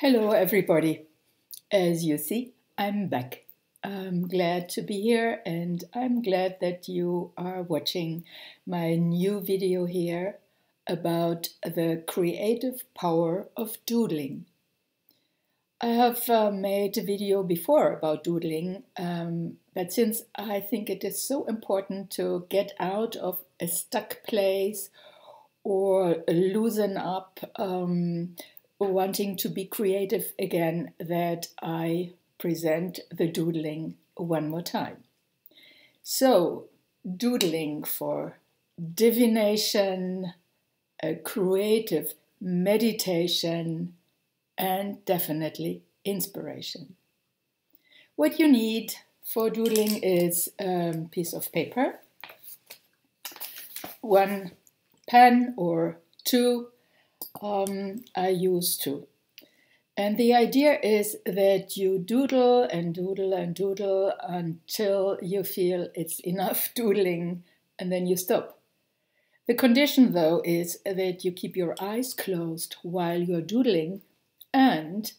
Hello everybody, as you see I'm back. I'm glad to be here and I'm glad that you are watching my new video here about the creative power of doodling. I have made a video before about doodling, but since I think it is so important to get out of a stuck place or loosen up wanting to be creative again, that I present the doodling one more time. So, doodling for divination, a creative meditation, and definitely inspiration. What you need for doodling is a piece of paper, one pen or two. I used to. And the idea is that you doodle and doodle and doodle until you feel it's enough doodling and then you stop. The condition though is that you keep your eyes closed while you're doodling and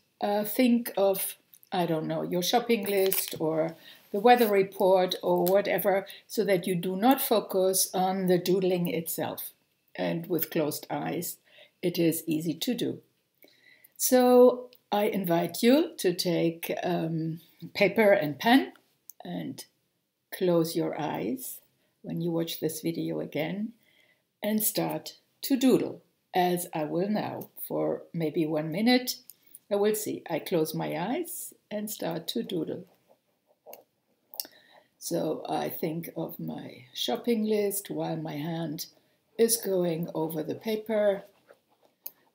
think of, I don't know, your shopping list or the weather report or whatever, so that you do not focus on the doodling itself. And with closed eyes, it is easy to do. So I invite you to take paper and pen and close your eyes when you watch this video again and start to doodle, as I will now for maybe 1 minute. I will see. I close my eyes and start to doodle. So I think of my shopping list while my hand is going over the paper.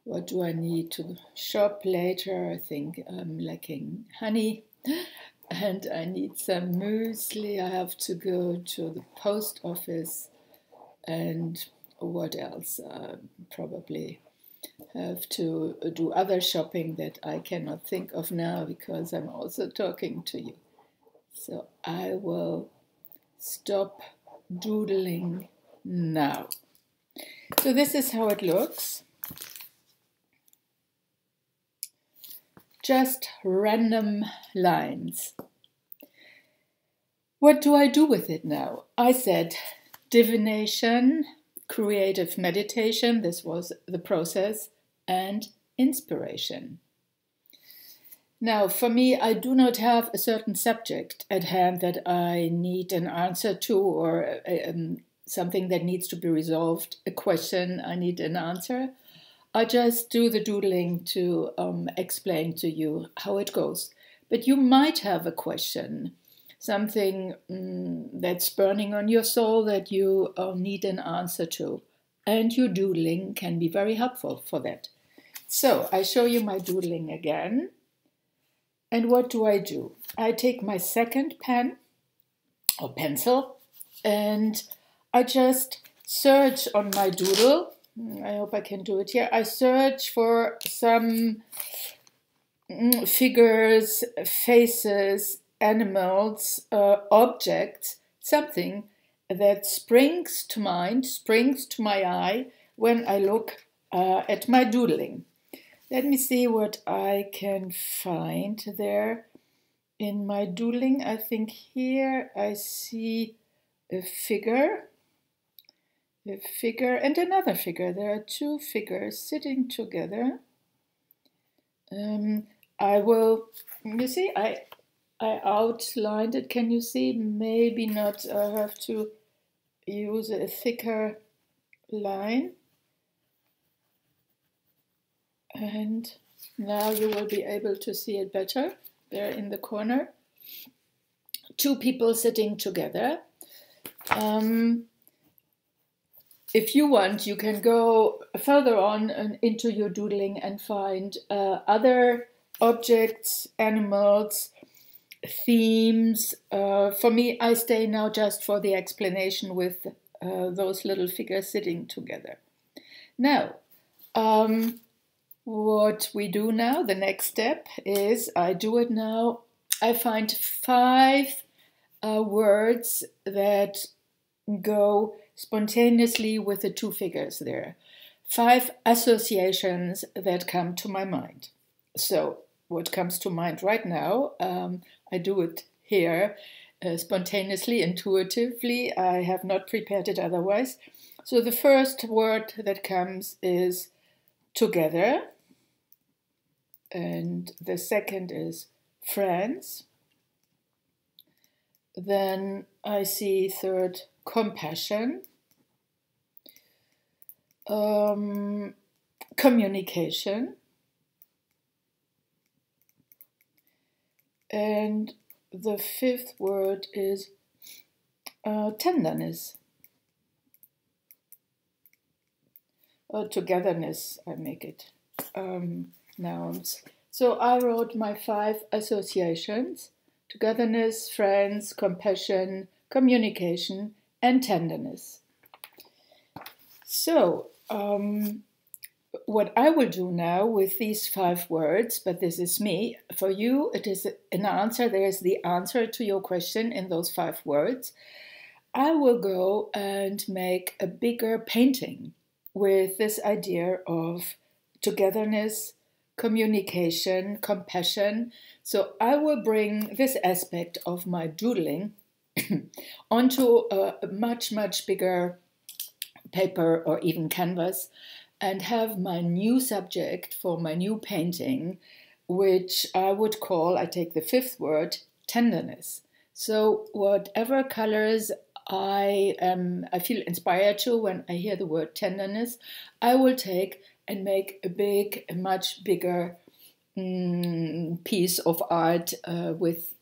What do I need to shop later? I think I'm lacking honey and I need some muesli. I have to go to the post office, and what else? Probably have to do other shopping that I cannot think of now because I'm also talking to you. So I will stop doodling now. So this is how it looks. Just random lines. What do I do with it now? I said divination, creative meditation, this was the process, and inspiration. Now, for me, I do not have a certain subject at hand that I need an answer to, or something that needs to be resolved, a question I need an answer. I just do the doodling to explain to you how it goes. But you might have a question, something that's burning on your soul that you need an answer to. And your doodling can be very helpful for that. So I show you my doodling again. And what do? I take my second pen or pencil and I just search on my doodle. I hope I can do it here. I search for some figures, faces, animals, objects, something that springs to mind, springs to my eye when I look at my doodling. Let me see what I can find there in my doodling. I think here I see a figure. A figure and another figure. There are two figures sitting together. I will, you see, I outlined it. Can you see? Maybe not. I have to use a thicker line. And now you will be able to see it better. There in the corner. Two people sitting together. If you want, you can go further on and into your doodling and find other objects, animals, themes. For me, I stay now just for the explanation with those little figures sitting together. Now, what we do now, the next step is, I do it now, I find 5 words that go spontaneously with the two figures there. 5 associations that come to my mind. So what comes to mind right now, I do it here spontaneously, intuitively. I have not prepared it otherwise. So the first word that comes is together, and the second is friends. Then I see third, compassion, communication, and the fifth word is tenderness, or togetherness, I make it nouns. So I wrote my 5 associations: togetherness, friends, compassion, communication, and tenderness. So what I will do now with these 5 words, but this is me, for you it is an answer, there is the answer to your question in those 5 words. I will go and make a bigger painting with this idea of togetherness, communication, compassion. So I will bring this aspect of my doodling onto a much, much bigger paper or even canvas, and have my new subject for my new painting, which I would call, I take the 5th word, tenderness. So whatever colors I feel inspired to when I hear the word tenderness, I will take and make a much bigger piece of art with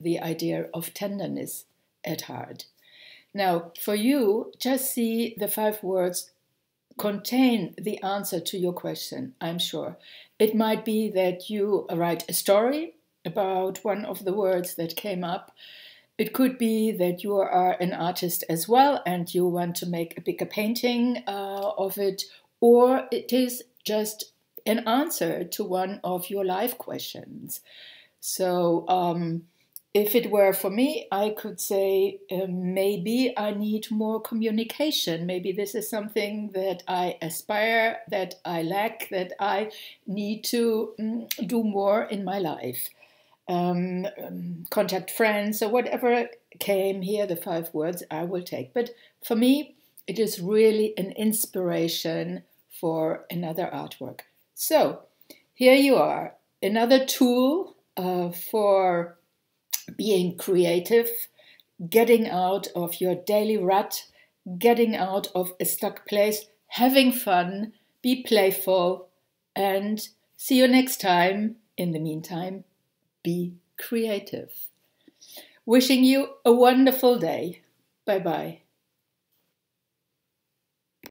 the idea of tenderness at heart. Now, for you, just see the 5 words contain the answer to your question, I'm sure. It might be that you write a story about one of the words that came up. It could be that you are an artist as well and you want to make a bigger painting of it, or it is just an answer to one of your life questions. So if it were for me, I could say maybe I need more communication. Maybe this is something that I aspire, that I lack, that I need to do more in my life. Contact friends, or whatever came here, the 5 words I will take. But for me, it is really an inspiration for another artwork. So here you are, another tool for being creative, getting out of your daily rut, getting out of a stuck place, having fun, be playful, and see you next time. In the meantime, be creative. Wishing you a wonderful day. Bye-bye.